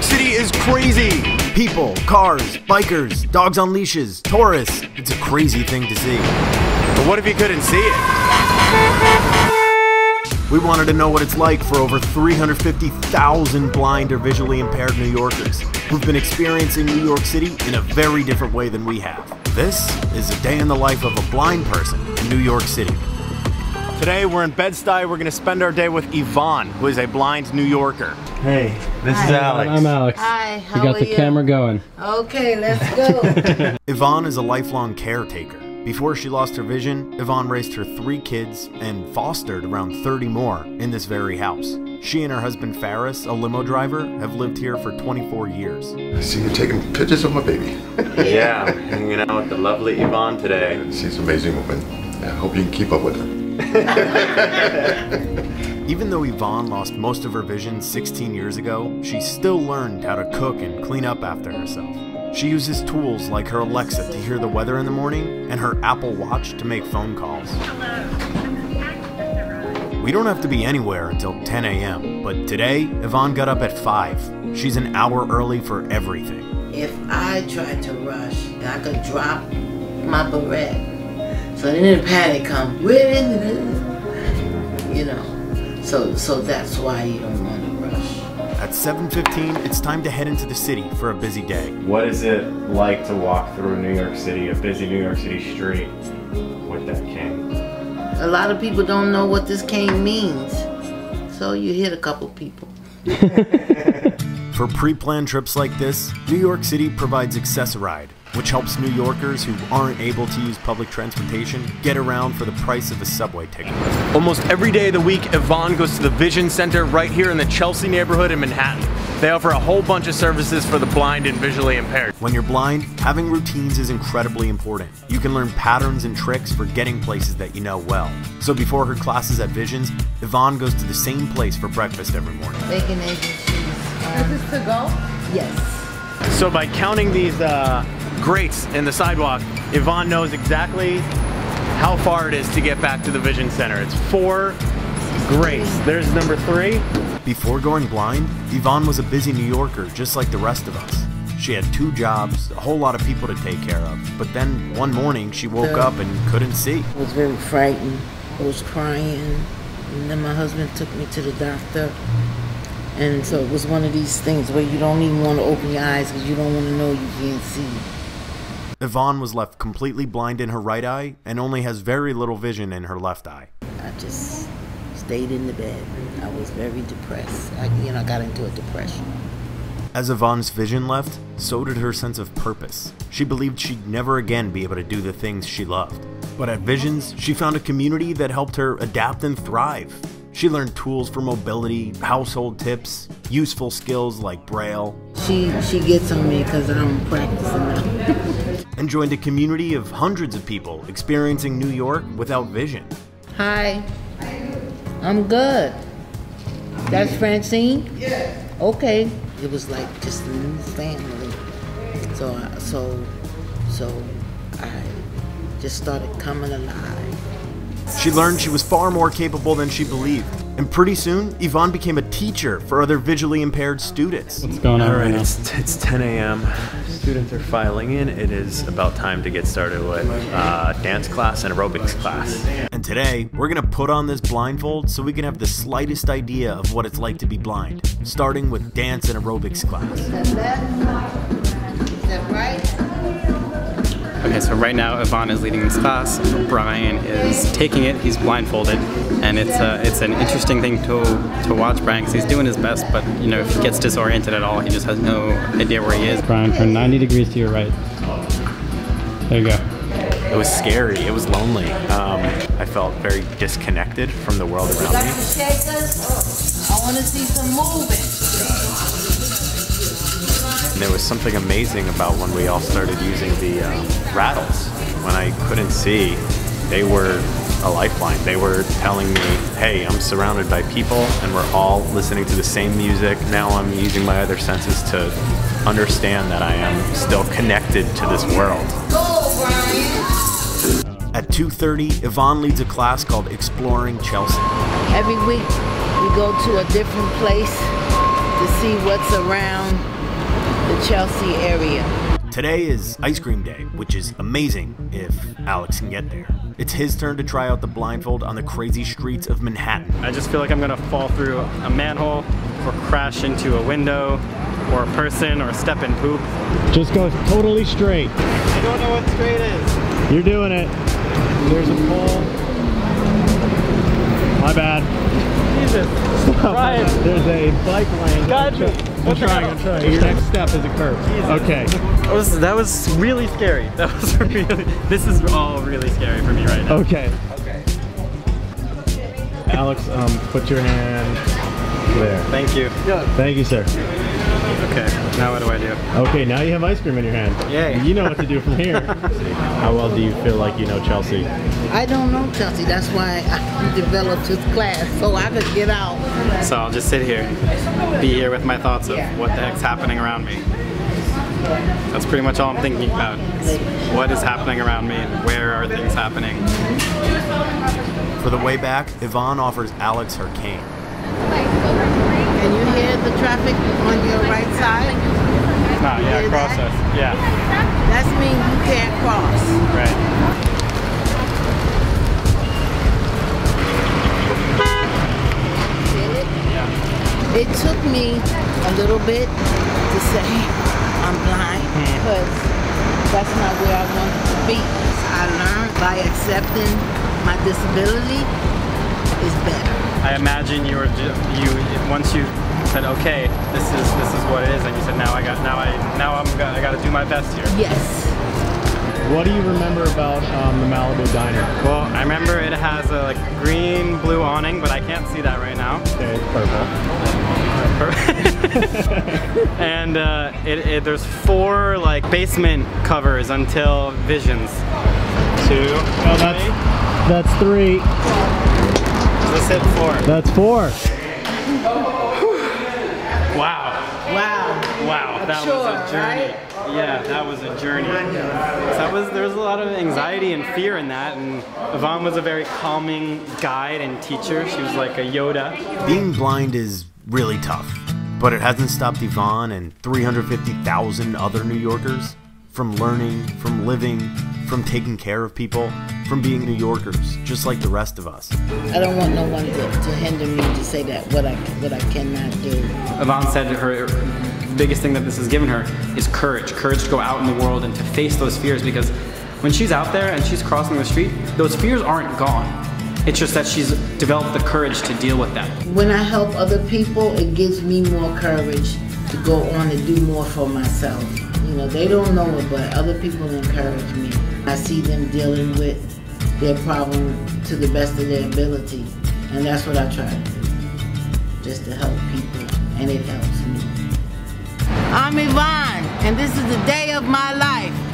York City is crazy. People, cars, bikers, dogs on leashes, tourists. It's a crazy thing to see. But what if you couldn't see it? We wanted to know what it's like for over 350,000 blind or visually impaired New Yorkers who've been experiencing New York City in a very different way than we have. This is a day in the life of a blind person in New York City. Today we're in Bed-Stuy. We're gonna spend our day with Yvonne, who is a blind New Yorker. Hey, this is Alex. I'm Alex. Hi, how are you? We got the camera going. Okay, let's go. Yvonne is a lifelong caretaker. Before she lost her vision, Yvonne raised her 3 kids and fostered around 30 more in this very house. She and her husband Ferris, a limo driver, have lived here for 24 years. I see you taking pictures of my baby. Yeah, hanging out with the lovely Yvonne today. She's an amazing woman. I hope you can keep up with her. Even though Yvonne lost most of her vision 16 years ago, she still learned how to cook and clean up after herself. She uses tools like her Alexa to hear the weather in the morning and her Apple Watch to make phone calls. We don't have to be anywhere until 10 a.m., but today Yvonne got up at 5. She's an hour early for everything. If I tried to rush, I could drop my beret. So then the panic comes, you know, so that's why you don't want to rush. At 7:15, it's time to head into the city for a busy day. What is it like to walk through New York City, a busy New York City street with that cane? A lot of people don't know what this cane means, so you hit a couple people. For pre-planned trips like this, New York City provides Access-A-Ride, which helps New Yorkers who aren't able to use public transportation get around for the price of a subway ticket. Almost every day of the week, Yvonne goes to the Vision Center right here in the Chelsea neighborhood in Manhattan. They offer a whole bunch of services for the blind and visually impaired. When you're blind, having routines is incredibly important. You can learn patterns and tricks for getting places that you know well. So before her classes at Visions, Yvonne goes to the same place for breakfast every morning. Bacon, eggs, and cheese. Is this to go? Yes. So by counting these grates in the sidewalk, Yvonne knows exactly how far it is to get back to the Vision Center. It's 4 grates. There's number 3. Before going blind, Yvonne was a busy New Yorker just like the rest of us. She had 2 jobs, a whole lot of people to take care of, but then one morning she woke up and couldn't see. I was very frightened. I was crying, and then my husband took me to the doctor. And so it was one of these things where you don't even want to open your eyes because you don't want to know you can't see. Yvonne was left completely blind in her right eye and only has very little vision in her left eye. I just stayed in the bed. I was very depressed. I got into a depression. As Yvonne's vision left, so did her sense of purpose. She believed she'd never again be able to do the things she loved. But at Visions, she found a community that helped her adapt and thrive. She learned tools for mobility, household tips, useful skills like Braille. She gets on me because I don't practice enough. And joined a community of hundreds of people experiencing New York without vision. Hi. I'm good. That's Francine? Yeah. Okay. It was like just a new family. So I just started coming alive. She learned she was far more capable than she believed. And pretty soon, Yvonne became a teacher for other visually impaired students. What's going on right now? It's 10 a.m. Students are filing in. It is about time to get started with dance class and aerobics class. And today, we're going to put on this blindfold so we can have the slightest idea of what it's like to be blind, starting with dance and aerobics class. Is that left? Is that right? Okay, so right now Yvonne is leading this class, Brian is taking it, he's blindfolded, and it's an interesting thing to watch Brian because he's doing his best, but you know, if he gets disoriented at all, he just has no idea where he is. Brian, from 90 degrees to your right. There you go. It was scary, it was lonely. I felt very disconnected from the world around me. I want to see some movement. And there was something amazing about when we all started using the rattles. When I couldn't see, they were a lifeline. They were telling me, hey, I'm surrounded by people and we're all listening to the same music. Now I'm using my other senses to understand that I am still connected to this world. At 2:30, Yvonne leads a class called Exploring Chelsea. Every week we go to a different place to see what's around the Chelsea area. Today is ice cream day, which is amazing if Alex can get there. It's his turn to try out the blindfold on the crazy streets of Manhattan. I just feel like I'm gonna fall through a manhole or crash into a window or a person or step in poop. Just go totally straight. I don't know what straight is. You're doing it. There's a pole. My bad. Jesus. Ryan. There's a bike lane. Gotcha. I'm trying. Your next step is a curve. Jesus. Okay. That was really scary. This is all really scary for me right now. Okay. Okay. Alex, put your hand there. Thank you. Thank you, sir. Okay, now what do I do? Okay, now you have ice cream in your hand. Yay. You know what to do from here. How well do you feel like you know Chelsea? I don't know Chelsea, that's why I developed this class, so I could get out. So I'll just sit here, be here with my thoughts of what the heck's happening around me. That's pretty much all I'm thinking about. What is happening around me and where are things happening? For the way back, Yvonne offers Alex her cane. And you hear the traffic on your right side? Oh, yeah, cross us. Yeah. That means you can't cross. Right. Did it? Yeah. It took me a little bit to say I'm blind because that's not where I want to be. I learned by accepting my disability is better. I imagine you were once you said okay, this is what it is, and you said now I got to do my best here. Yes. What do you remember about the Malibu Diner? Well, I remember it has a like green blue awning, but I can't see that right now. Okay, it's purple. And there's four like basement covers until Visions. Two. Oh, that's three. Let's hit four. That's four. Wow. Wow. Wow. That was a journey. Right? Yeah, that was a journey. There was a lot of anxiety and fear in that, and Yvonne was a very calming guide and teacher. She was like a Yoda. Being blind is really tough, but it hasn't stopped Yvonne and 350,000 other New Yorkers from learning, from living, from taking care of people, from being New Yorkers, just like the rest of us. I don't want no one to hinder me to say that what I cannot do. Yvonne said her biggest thing that this has given her is courage. Courage to go out in the world and to face those fears, because when she's out there and she's crossing the street, those fears aren't gone. It's just that she's developed the courage to deal with them. When I help other people, it gives me more courage to go on and do more for myself. You know, they don't know it, but other people encourage me. I see them dealing with their problem to the best of their ability. And that's what I try to do, just to help people, and it helps me. I'm Yvonne, and this is the day of my life.